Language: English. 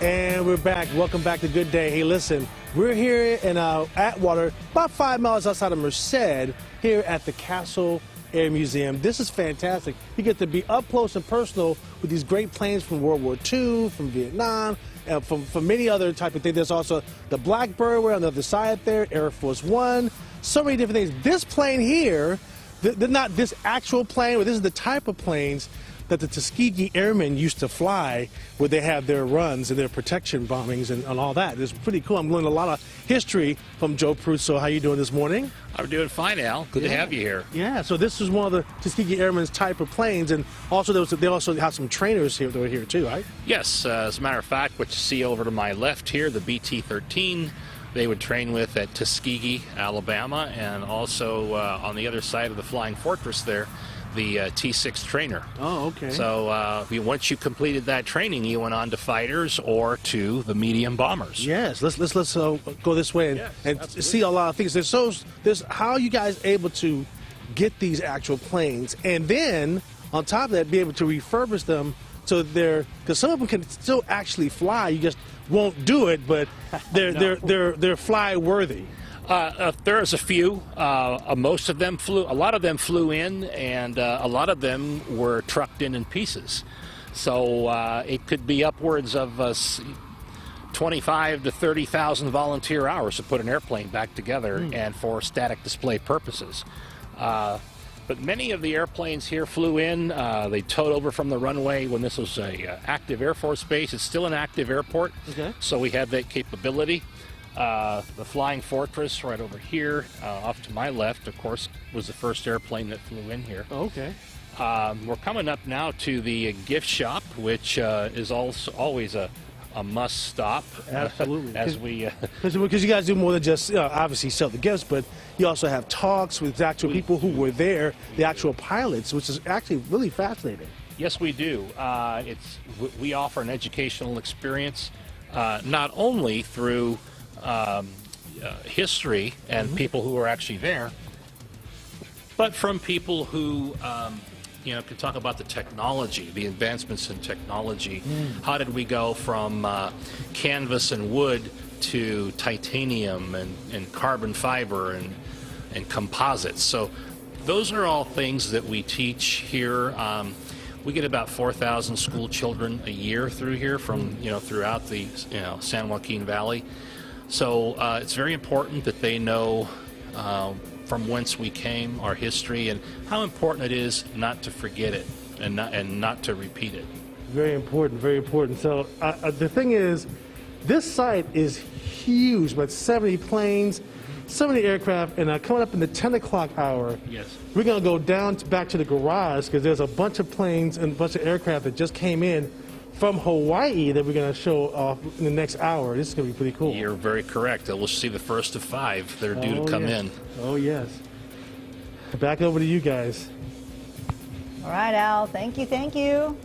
And we're back. Welcome back to Good Day. Hey, listen, we're here in Atwater, about 5 miles outside of Merced, here at the Castle Air Museum. This is fantastic. You get to be up close and personal with these great planes from World War II, from Vietnam, and from many other type of things. There's also the Blackbird, we're on the other side there, Air Force One, so many different things. This plane here, not this actual plane, but this is the type of planes that the Tuskegee Airmen used to fly, where they have their runs and their protection bombings and all that. It's pretty cool. I'm learning a lot of history from Joe Pruso. How you doing this morning? I'm doing fine, Al. Good to have you here. Yeah, so this is one of the Tuskegee Airmen's type of planes, and also they also have some trainers here that were here too, right? Yes, as a matter of fact, what you see over to my left here, the BT 13, they would train with at Tuskegee, Alabama, and also on the other side of the Flying Fortress there, the T-6 trainer. Oh, okay. So once you completed that training, you went on to fighters or to the medium bombers. Yes, let's go this way and, yes, and see a lot of things. There's how you guys able to get these actual planes, and then on top of that, be able to refurbish them so they're, because some of them can still actually fly. You just won't do it, but they're no. they're fly worthy. There's a few. Most of them flew. A lot of them flew in, and a lot of them were trucked in pieces. So it could be upwards of 25 to 30,000 volunteer hours to put an airplane back together, and for static display purposes. But many of the airplanes here flew in. They towed over from the runway when this was an active Air Force base. It's still an active airport, okay. So we have that capability. The Flying Fortress right over here, off to my left, of course, was the first airplane that flew in here. Okay. We're coming up now to the gift shop, which is also always a must stop. Absolutely. As we, because you guys do more than just obviously sell the gifts, but you also have talks with the actual people who were there, the actual pilots, which is actually really fascinating. Yes, we do. We offer an educational experience, not only through history and people who are actually there, but from people who you know, can talk about the technology, the advancements in technology. How did we go from canvas and wood to titanium and carbon fiber and composites? So those are all things that we teach here. We get about 4,000 school children a year through here from throughout the San Joaquin Valley. So it's very important that they know from whence we came, our history, and how important it is not to forget it and not to repeat it. Very important, very important. So the thing is, this site is huge, but 70 planes, 70 aircraft, and coming up in the 10 o'clock hour, yes, we're going to go down back to the garage because there's a bunch of planes and a bunch of aircraft that just came in from Hawaii that we're going to show off in the next hour. This is going to be pretty cool. You're very correct. We'll see the first of 5 that are due to come in. Oh, yes. Back over to you guys. All right, Al. Thank you. Thank you.